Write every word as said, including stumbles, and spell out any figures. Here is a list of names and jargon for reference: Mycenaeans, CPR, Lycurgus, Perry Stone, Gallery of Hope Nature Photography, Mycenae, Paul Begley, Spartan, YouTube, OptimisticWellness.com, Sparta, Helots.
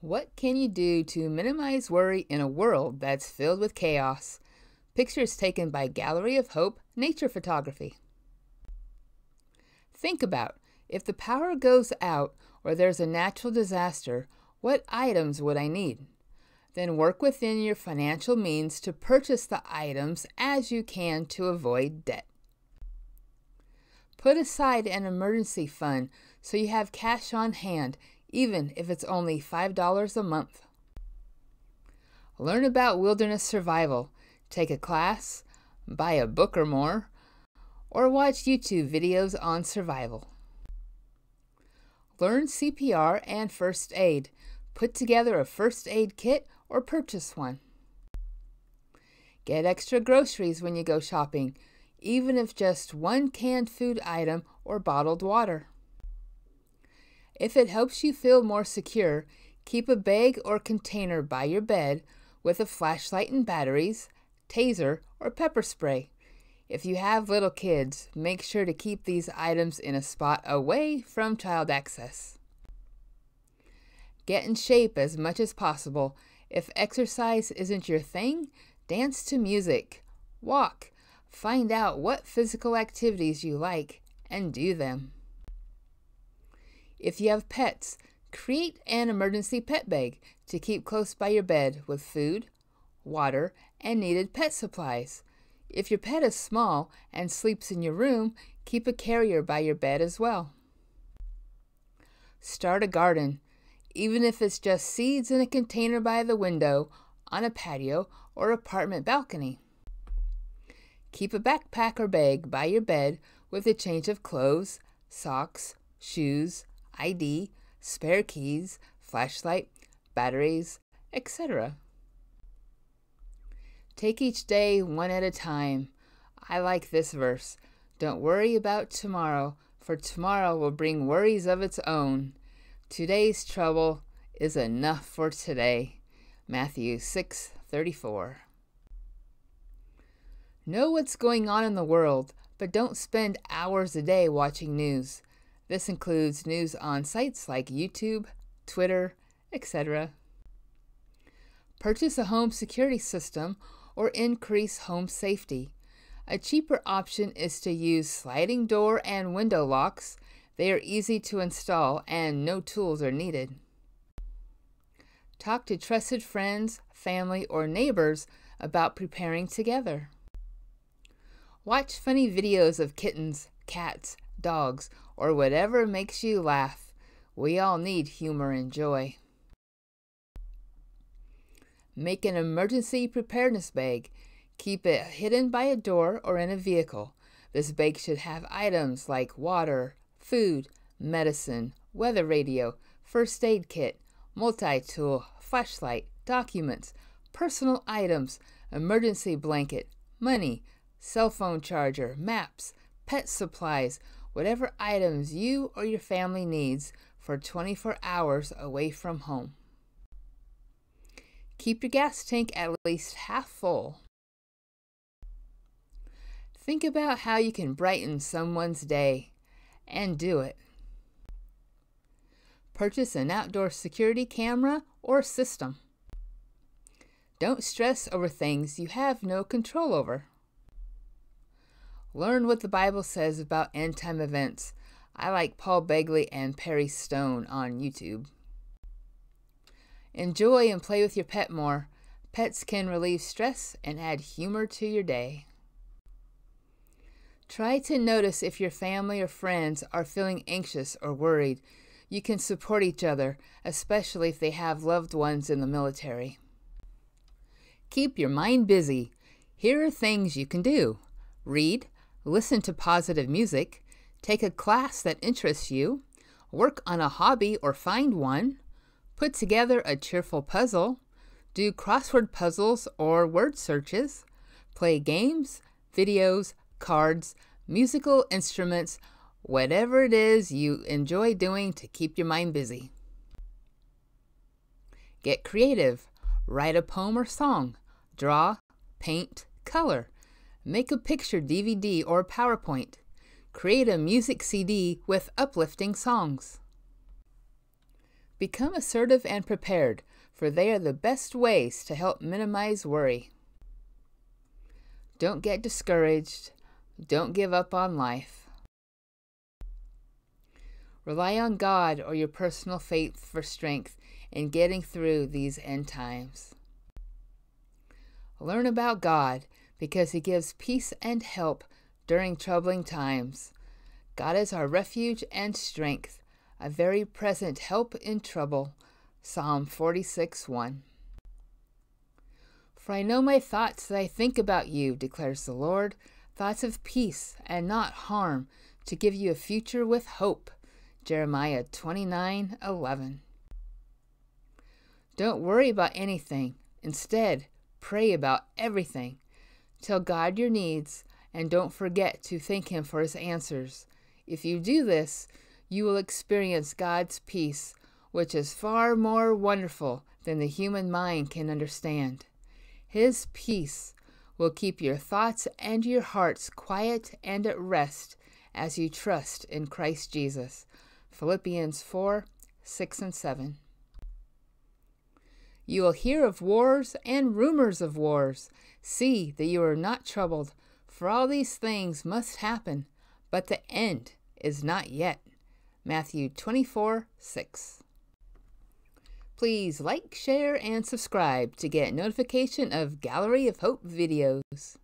What can you do to minimize worry in a world that's filled with chaos? Pictures taken by Gallery of Hope Nature Photography. Think about, if the power goes out or there's a natural disaster, what items would I need? Then work within your financial means to purchase the items as you can to avoid debt. Put aside an emergency fund so you have cash on hand, even if it's only five dollars a month. Learn about wilderness survival. Take a class, buy a book or more, or watch YouTube videos on survival. Learn C P R and first aid. Put together a first aid kit or purchase one. Get extra groceries when you go shopping, even if just one canned food item or bottled water. If it helps you feel more secure, keep a bag or container by your bed with a flashlight and batteries, taser, or pepper spray. If you have little kids, make sure to keep these items in a spot away from child access. Get in shape as much as possible. If exercise isn't your thing, dance to music, walk, find out what physical activities you like, and do them. If you have pets, create an emergency pet bag to keep close by your bed with food, water, and needed pet supplies. If your pet is small and sleeps in your room, keep a carrier by your bed as well. Start a garden, even if it's just seeds in a container by the window, on a patio, or apartment balcony. Keep a backpack or bag by your bed with a change of clothes, socks, shoes, I D, spare keys, flashlight, batteries, et cetera. Take each day one at a time. I like this verse. Don't worry about tomorrow, for tomorrow will bring worries of its own. Today's trouble is enough for today. Matthew six thirty-four. Know what's going on in the world, but don't spend hours a day watching news. This includes news on sites like YouTube, Twitter, et cetera. Purchase a home security system or increase home safety. A cheaper option is to use sliding door and window locks. They are easy to install and no tools are needed. Talk to trusted friends, family, or neighbors about preparing together. Watch funny videos of kittens, cats, dogs, or whatever makes you laugh. We all need humor and joy. Make an emergency preparedness bag. Keep it hidden by a door or in a vehicle. This bag should have items like water, food, medicine, weather radio, first aid kit, multi-tool, flashlight, documents, personal items, emergency blanket, money, cell phone charger, maps, pet supplies, whatever items you or your family needs for twenty-four hours away from home. Keep your gas tank at least half full. Think about how you can brighten someone's day, and do it. Purchase an outdoor security camera or system. Don't stress over things you have no control over. Learn what the Bible says about end-time events. I like Paul Begley and Perry Stone on YouTube. Enjoy and play with your pet more. Pets can relieve stress and add humor to your day. Try to notice if your family or friends are feeling anxious or worried. You can support each other, especially if they have loved ones in the military. Keep your mind busy. Here are things you can do. Read, listen to positive music, take a class that interests you, work on a hobby or find one, put together a cheerful puzzle, do crossword puzzles or word searches, play games, videos, cards, musical instruments, whatever it is you enjoy doing to keep your mind busy. Get creative. Write a poem or song, draw, paint, color. Make a picture D V D or PowerPoint. Create a music C D with uplifting songs. Become assertive and prepared, for they are the best ways to help minimize worry. Don't get discouraged. Don't give up on life. Rely on God or your personal faith for strength in getting through these end times. Learn about God because He gives peace and help during troubling times. God is our refuge and strength, a very present help in trouble. Psalm forty-six, one. For I know my thoughts that I think about you, declares the Lord, thoughts of peace and not harm, to give you a future with hope. Jeremiah twenty-nine, eleven. Don't worry about anything. Instead, pray about everything. Tell God your needs, and don't forget to thank Him for His answers. If you do this, you will experience God's peace, which is far more wonderful than the human mind can understand. His peace will keep your thoughts and your hearts quiet and at rest as you trust in Christ Jesus. Philippians four, six and seven. You will hear of wars and rumors of wars. See that you are not troubled, for all these things must happen, but the end is not yet. Matthew twenty-four, six. Please like, share, and subscribe to get notification of Gallery of Hope videos.